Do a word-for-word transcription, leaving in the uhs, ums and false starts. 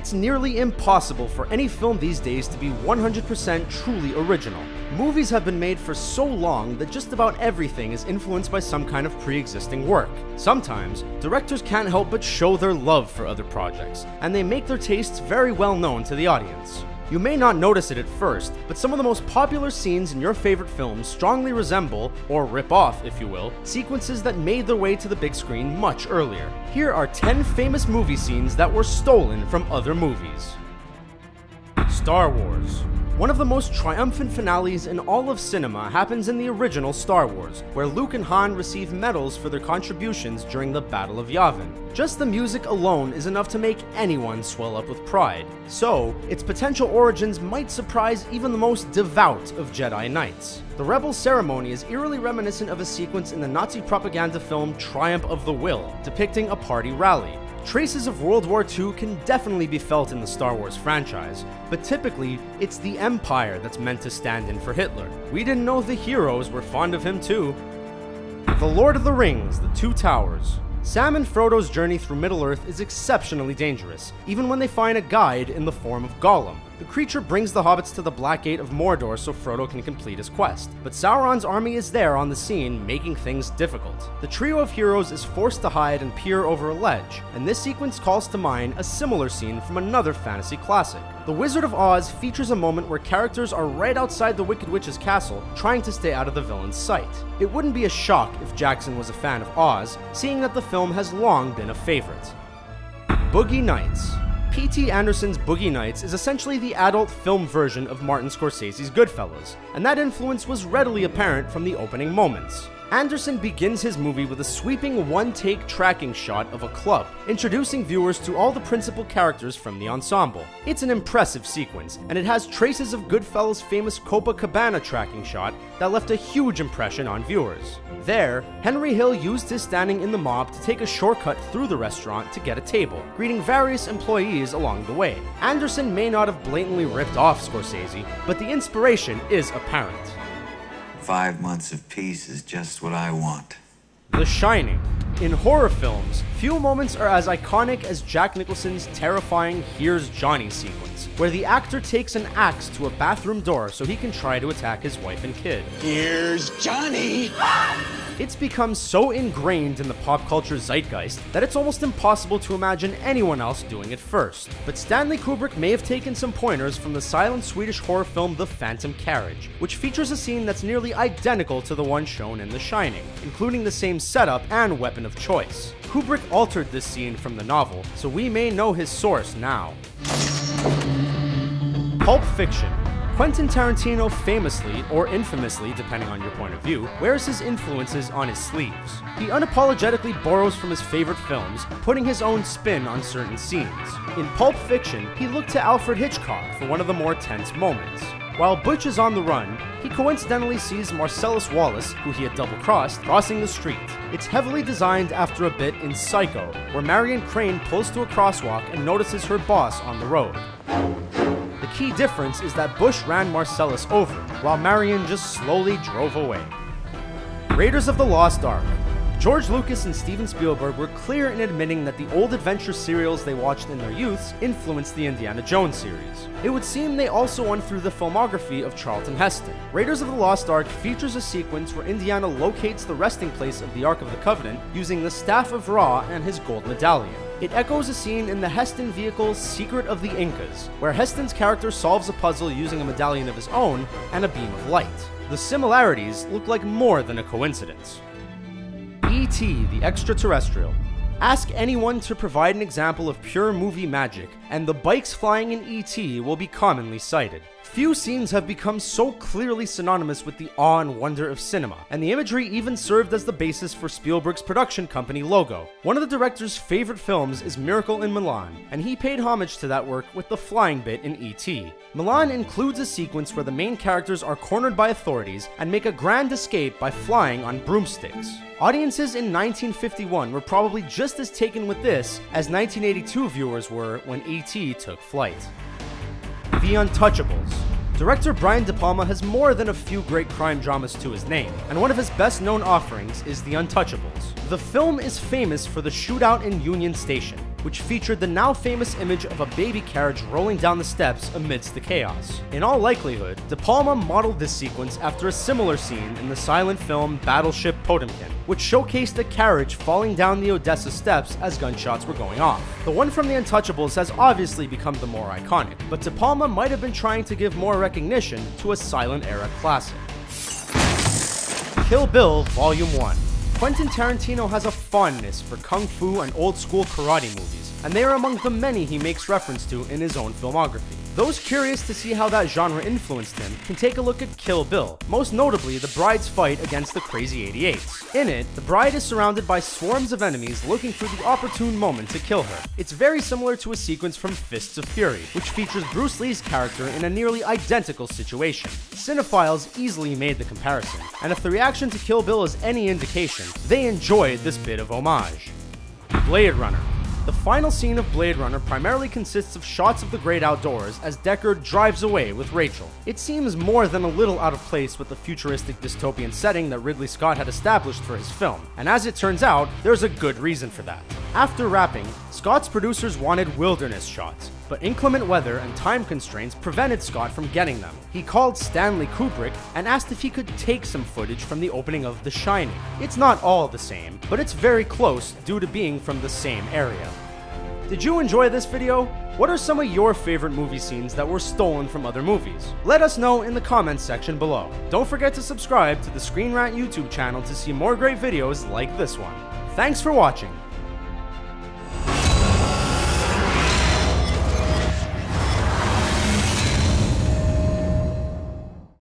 It's nearly impossible for any film these days to be one hundred percent truly original. Movies have been made for so long that just about everything is influenced by some kind of pre-existing work. Sometimes, directors can't help but show their love for other projects, and they make their tastes very well known to the audience. You may not notice it at first, but some of the most popular scenes in your favorite films strongly resemble, or rip off if you will, sequences that made their way to the big screen much earlier. Here are ten famous movie scenes that were stolen from other movies. Star Wars. One of the most triumphant finales in all of cinema happens in the original Star Wars, where Luke and Han receive medals for their contributions during the Battle of Yavin. Just the music alone is enough to make anyone swell up with pride, so its potential origins might surprise even the most devout of Jedi Knights. The Rebel ceremony is eerily reminiscent of a sequence in the Nazi propaganda film Triumph of the Will, depicting a party rally. Traces of World War Two can definitely be felt in the Star Wars franchise, but typically, it's the Empire that's meant to stand in for Hitler. We didn't know the heroes were fond of him too. The Lord of the Rings, The Two Towers. Sam and Frodo's journey through Middle-earth is exceptionally dangerous, even when they find a guide in the form of Gollum. The creature brings the hobbits to the Black Gate of Mordor so Frodo can complete his quest, but Sauron's army is there on the scene, making things difficult. The trio of heroes is forced to hide and peer over a ledge, and this sequence calls to mind a similar scene from another fantasy classic. The Wizard of Oz features a moment where characters are right outside the Wicked Witch's castle, trying to stay out of the villain's sight. It wouldn't be a shock if Jackson was a fan of Oz, seeing that the film has long been a favorite. Boogie Nights. P T Anderson's Boogie Nights is essentially the adult film version of Martin Scorsese's Goodfellas, and that influence was readily apparent from the opening moments. Anderson begins his movie with a sweeping one-take tracking shot of a club, introducing viewers to all the principal characters from the ensemble. It's an impressive sequence, and it has traces of Goodfellas' famous Copacabana tracking shot that left a huge impression on viewers. There, Henry Hill used his standing in the mob to take a shortcut through the restaurant to get a table, greeting various employees along the way. Anderson may not have blatantly ripped off Scorsese, but the inspiration is apparent. Five months of peace is just what I want. The Shining. In horror films, few moments are as iconic as Jack Nicholson's terrifying Here's Johnny sequence, where the actor takes an axe to a bathroom door so he can try to attack his wife and kid. Here's Johnny! It's become so ingrained in the pop culture zeitgeist that it's almost impossible to imagine anyone else doing it first. But Stanley Kubrick may have taken some pointers from the silent Swedish horror film The Phantom Carriage, which features a scene that's nearly identical to the one shown in The Shining, including the same setup and weapon of choice. Kubrick altered this scene from the novel, so we may know his source now. Pulp Fiction. Quentin Tarantino famously, or infamously depending on your point of view, wears his influences on his sleeves. He unapologetically borrows from his favorite films, putting his own spin on certain scenes. In Pulp Fiction, he looked to Alfred Hitchcock for one of the more tense moments. While Butch is on the run, he coincidentally sees Marcellus Wallace, who he had double-crossed, crossing the street. It's heavily designed after a bit in Psycho, where Marion Crane pulls to a crosswalk and notices her boss on the road. The key difference is that Bush ran Marcellus over, while Marion just slowly drove away. Raiders of the Lost Ark. George Lucas and Steven Spielberg were clear in admitting that the old adventure serials they watched in their youths influenced the Indiana Jones series. It would seem they also went through the filmography of Charlton Heston. Raiders of the Lost Ark features a sequence where Indiana locates the resting place of the Ark of the Covenant using the Staff of Ra and his gold medallion. It echoes a scene in the Heston vehicle's Secret of the Incas, where Heston's character solves a puzzle using a medallion of his own and a beam of light. The similarities look like more than a coincidence. E T the Extraterrestrial. Ask anyone to provide an example of pure movie magic, and the bikes flying in E T will be commonly cited. Few scenes have become so clearly synonymous with the awe and wonder of cinema, and the imagery even served as the basis for Spielberg's production company logo. One of the director's favorite films is Miracle in Milan, and he paid homage to that work with the flying bit in E T Milan includes a sequence where the main characters are cornered by authorities and make a grand escape by flying on broomsticks. Audiences in nineteen fifty-one were probably just as taken with this as nineteen eighty-two viewers were when E T took flight. The Untouchables. Director Brian De Palma has more than a few great crime dramas to his name, and one of his best known offerings is The Untouchables. The film is famous for the shootout in Union Station, which featured the now famous image of a baby carriage rolling down the steps amidst the chaos. In all likelihood, De Palma modeled this sequence after a similar scene in the silent film Battleship Potemkin, which showcased the carriage falling down the Odessa steps as gunshots were going off. The one from The Untouchables has obviously become the more iconic, but De Palma might have been trying to give more recognition to a silent era classic. Kill Bill Volume one. Quentin Tarantino has a fondness for kung fu and old school karate movies, and they are among the many he makes reference to in his own filmography. Those curious to see how that genre influenced him can take a look at Kill Bill, most notably the bride's fight against the Crazy eighty-eights. In it, the bride is surrounded by swarms of enemies looking for the opportune moment to kill her. It's very similar to a sequence from Fists of Fury, which features Bruce Lee's character in a nearly identical situation. Cinephiles easily made the comparison, and if the reaction to Kill Bill is any indication, they enjoyed this bit of homage. Blade Runner. The final scene of Blade Runner primarily consists of shots of the great outdoors as Deckard drives away with Rachel. It seems more than a little out of place with the futuristic dystopian setting that Ridley Scott had established for his film, and as it turns out, there's a good reason for that. After wrapping, Scott's producers wanted wilderness shots, but inclement weather and time constraints prevented Scott from getting them. He called Stanley Kubrick and asked if he could take some footage from the opening of The Shining. It's not all the same, but it's very close due to being from the same area. Did you enjoy this video? What are some of your favorite movie scenes that were stolen from other movies? Let us know in the comments section below. Don't forget to subscribe to the Screen Rant YouTube channel to see more great videos like this one. Thanks for watching.